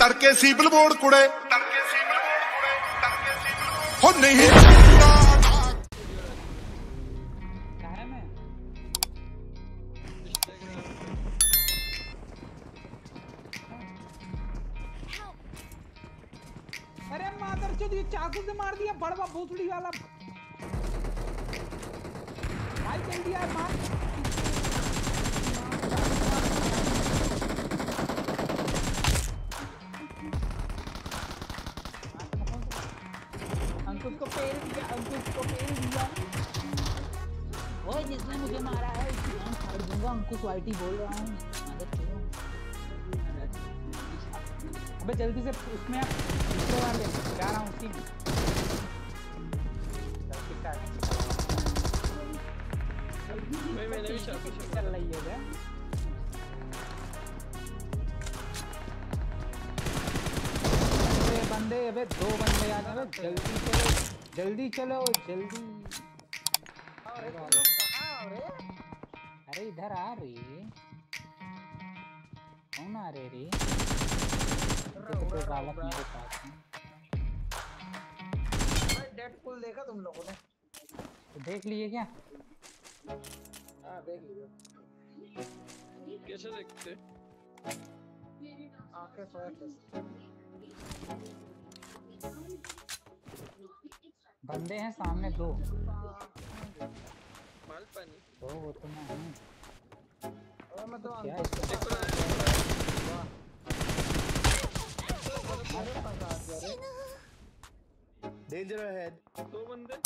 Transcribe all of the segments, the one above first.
तड़के सी बिलबोर्ड कुड़े हो नहीं अरे मादर चोद ये चाकू से मार दिया बड़वा भोसड़ी वाला भाई कर दिया मार जिसने मुझे मारा है क्वालिटी बोल रहा हूं। अबे जल्दी से उसमें जा रहा हूं उसी में। मैंने भी चल रही है बंदे। अबे दो बंदे आ जाओ जल्दी चलो जल्दी चलो जल्दी। अरे इधर आ रही कौन आ रहे रे तो बालक मेरे पास भाई। डेडपूल देखा तुम लोगों ने? तो देख लिए क्या? हाँ देख लिए। कैसे देखते? आंखें बंदे हैं सामने दो वो तो मैं मैं तो क्या डेंजर है। दो बंदे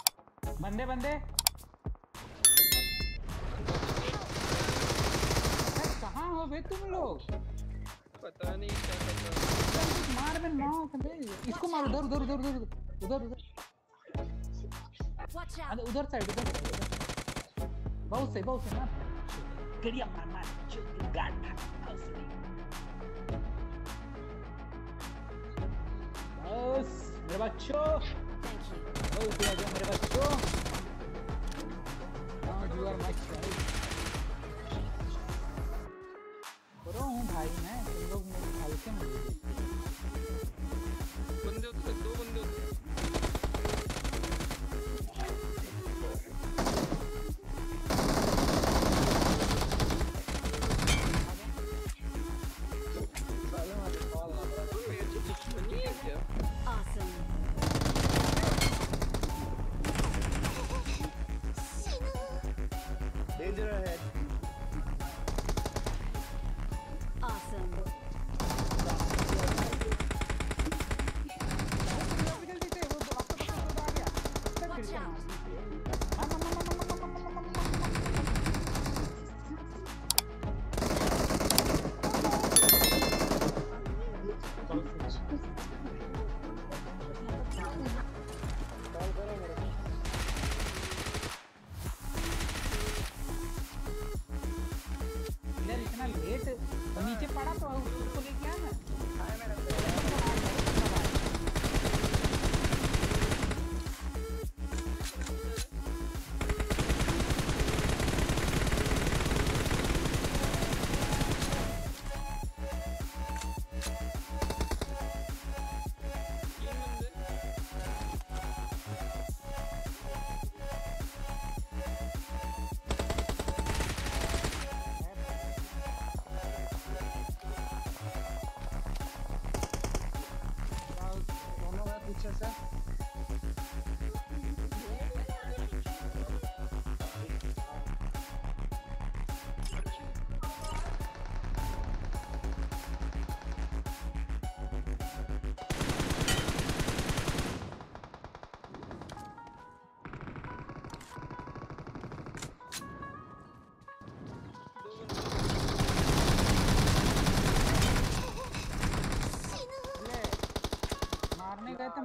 बंदे बंदे कहाँ हो बे तुम लोग? पता नहीं क्या मार बे ना इसको मारो। उधर उधर उधर उधर उधर उधर उधर साइड उधर। बहुत से ना गड़िया मारना गाड़ा बस मेरे बच्चों। बहुत दिया जो मेरे बच्चों यू आर माय चाइल्ड। करो हूँ भाई मैं तुम लोग मेरे भाई से मिले। बंदे होते दो बंदे होते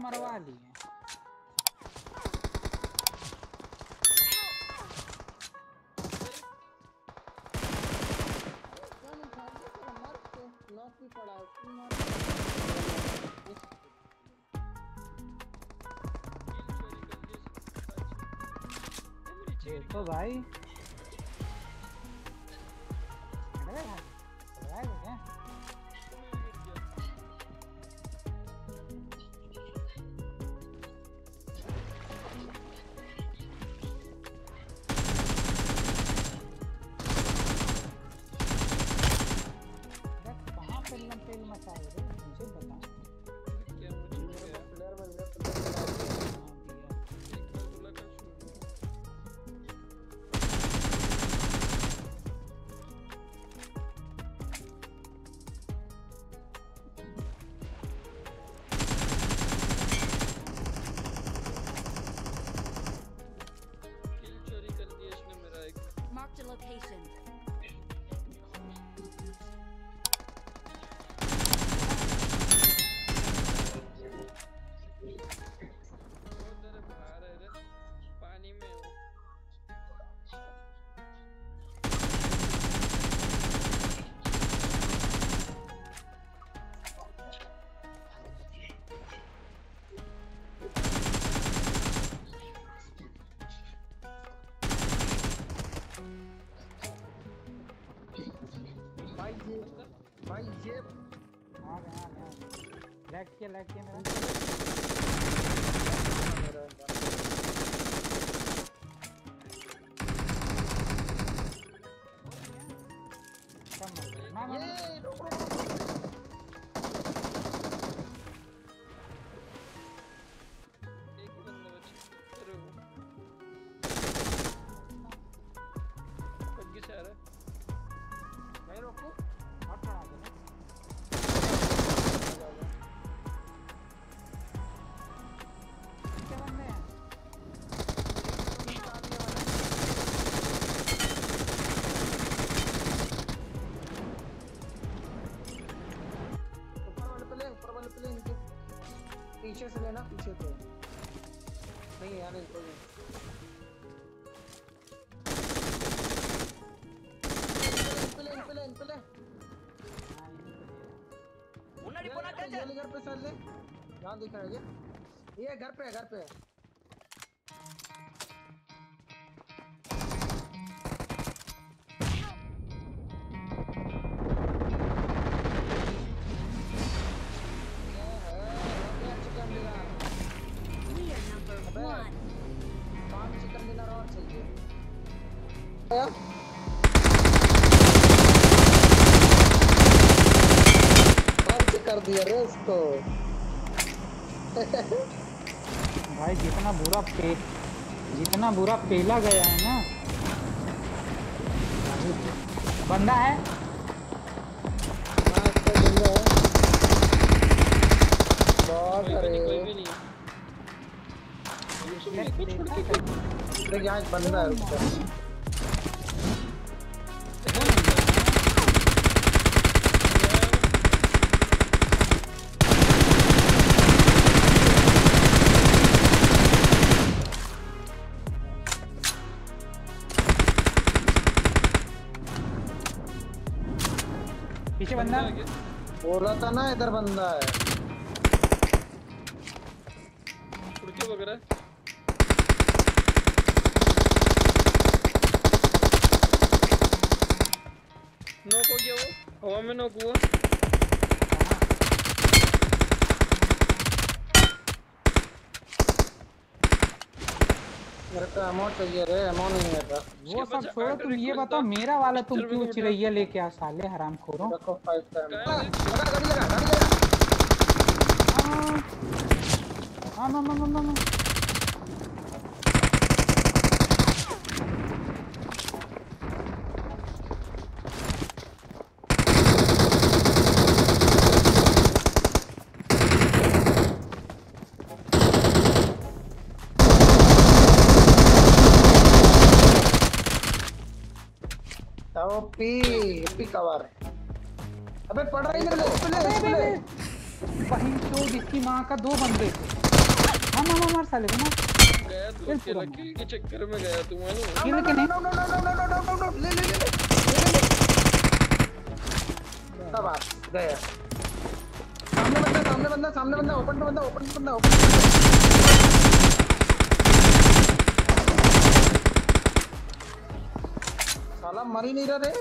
मरवा लिए। देखो भाई लग के पीछे से लेना, पीछे से नहीं यार इसको प्लेन उन्नड़ी कोना कर जा। घर पे चल ले, यहां दिख रहा है ये घर पे है, घर पे है। भाई जितना बुरा पेला गया है ना, बंदा है बंदा है उसका। बोला था ना इधर बंदा है, कुर्सी वगैरह नॉक हो गया, वो हवा में नॉक हुआ। अमाउंट चाहिए रे, अमाउंट नहीं है था। वो सब छोड़ो, तुम ये बताओ मेरा वाला तुम क्यों चिड़ैया लेके आ साले हरामखोरों। रखो 5 टाइम लगा। हां कवर। अबे पड़ रही है तो इसकी मां का 2 बंदे मार साले के चक्कर में गया तू ले। सामने बंदा ओपन साला मर ही नहीं रहा रे।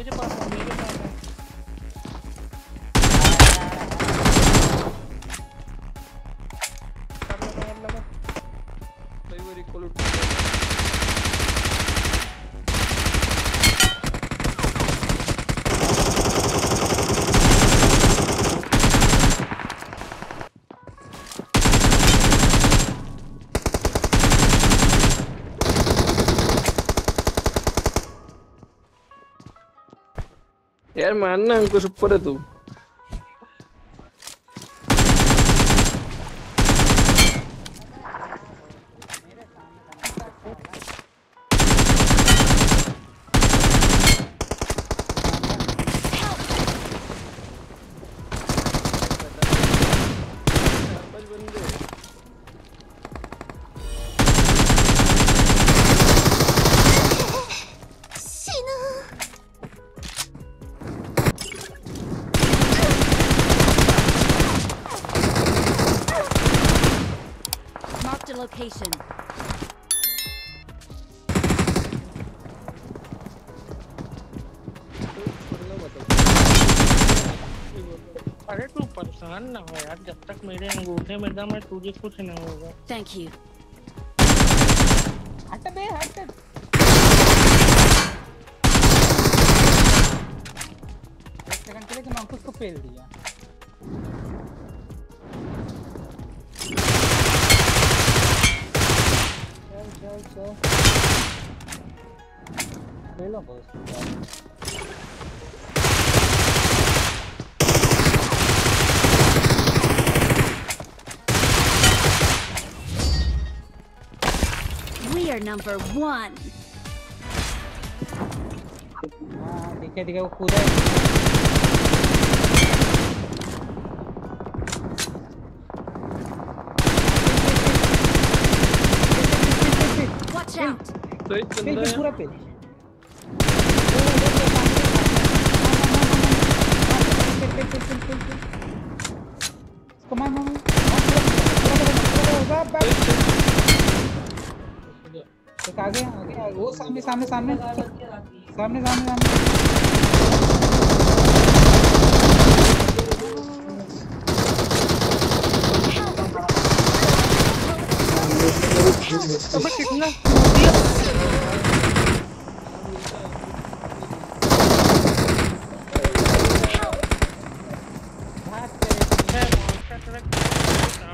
मेरे पास है, मेरे पास है। यार मारना हमको सुपर है तू। Location. अरे तू परेशान ना हो यार, जब तक मेरे अंगूठे में दम है तुझे कुछ नहीं होगा। Thank you. हट बे हट। एक सेकंड के लिए कि मैं उसको फेल दिया। Hello boss. We are number 1. देखिए देखिए वो कूदा है। पूरा पे आगे आगे वो सामने सामने सामने सामने सामने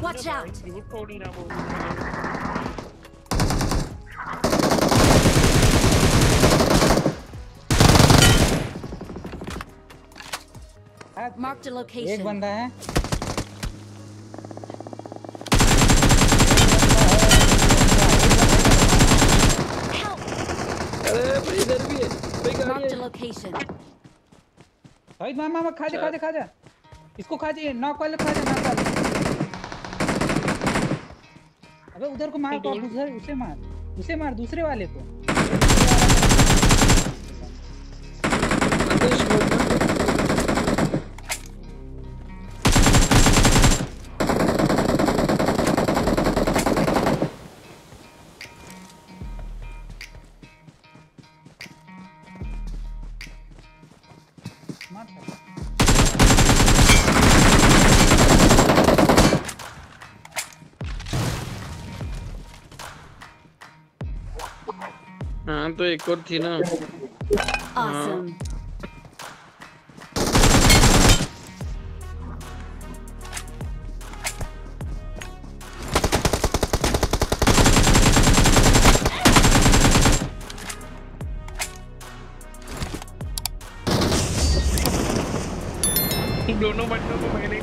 Watch out! Marked a location. एक बंदा है। अरे इधर भी है। Marked a location. भाई मामा खा जा। इसको खा जा, नॉक वाले खा जा। अबे उधर को मार, उधर उसे मार दूसरे वाले को। हाँ तो एक और थी ना। awesome. दोनों बच्चों को मैंने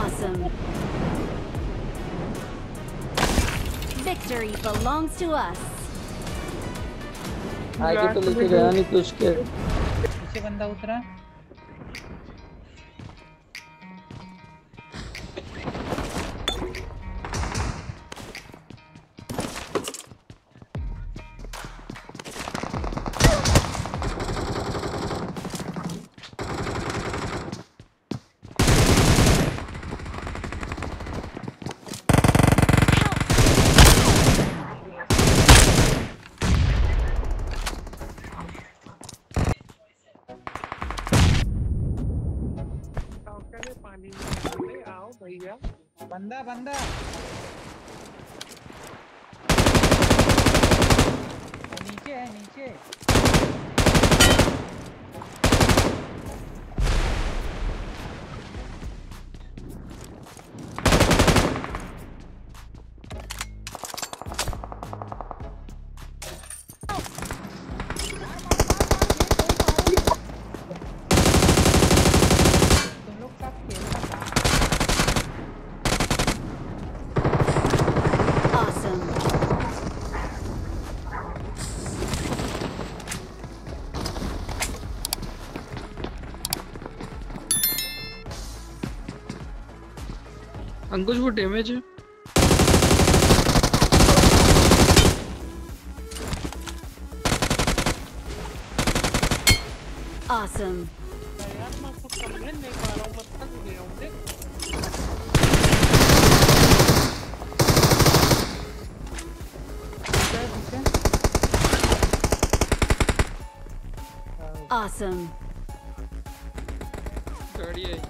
awesome. Victory belongs to us. आगे तो लेके गया नहीं तो उसके पीछे बंदा उतरा। बंदा बंदा नीचे है, नीचे अंकुश वो डैमेज है। Awesome. Awesome. गाड़ी आई।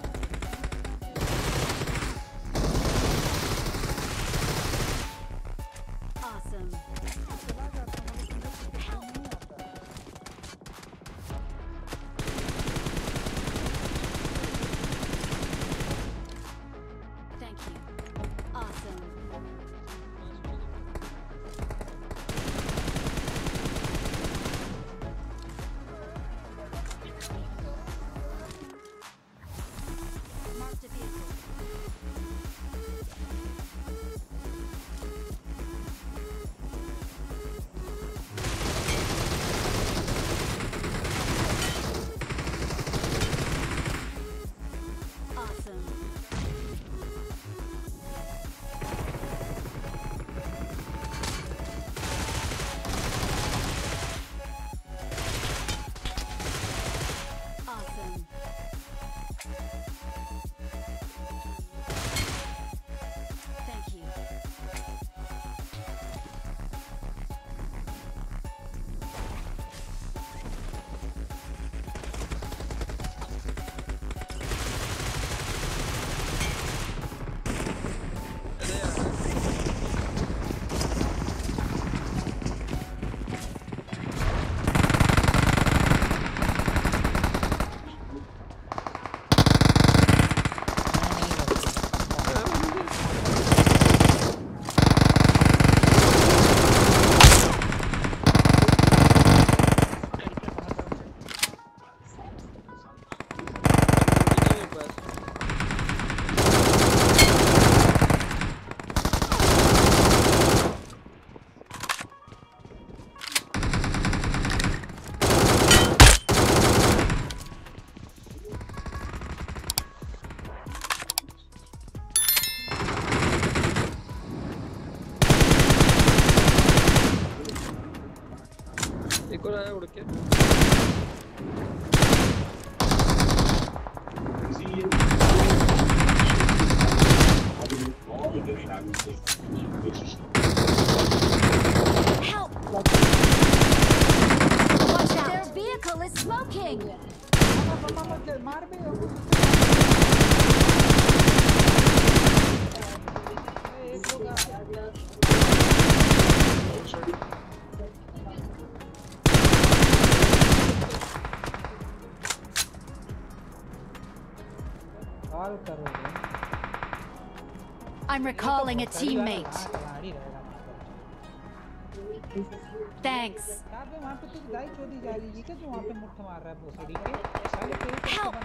I'm recalling a teammate. Thanks. Help.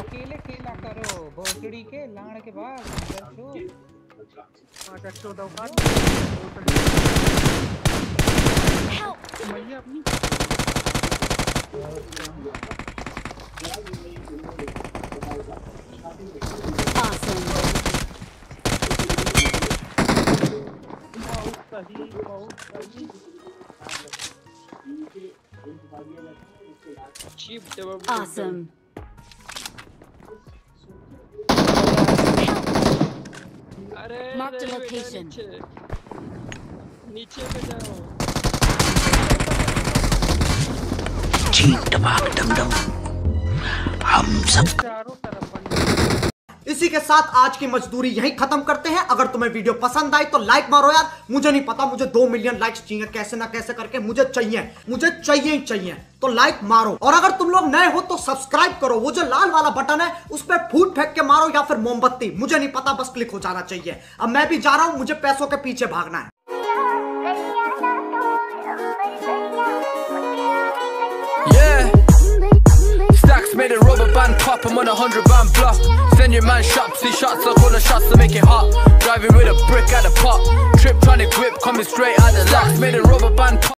अकेले खेला करो भोसड़ी के लाड़ के बाद awesome. Marked a location. चीट टपाक दम दम हम सब। इसी के साथ आज की मजदूरी यहीं खत्म करते हैं। अगर तुम्हें वीडियो पसंद आई तो लाइक मारो यार। मुझे नहीं पता, मुझे 2 मिलियन लाइक्स चाहिए, कैसे ना कैसे करके मुझे चाहिए ही चाहिए, तो लाइक मारो। और अगर तुम लोग नए हो तो सब्सक्राइब करो, वो जो लाल वाला बटन है उस पर फूट फेंक के मारो या फिर मोमबत्ती, मुझे नहीं पता, बस क्लिक हो जाना चाहिए। अब मैं भी जा रहा हूँ, मुझे पैसों के पीछे भागना है। Made a rubber band pop, I'm on a 100 band bluff. Send your man shops, these shots up all the shots to make it hot. Driving with a brick at a pop, trip trying to grip, coming straight out the locks. Made a rubber band pop.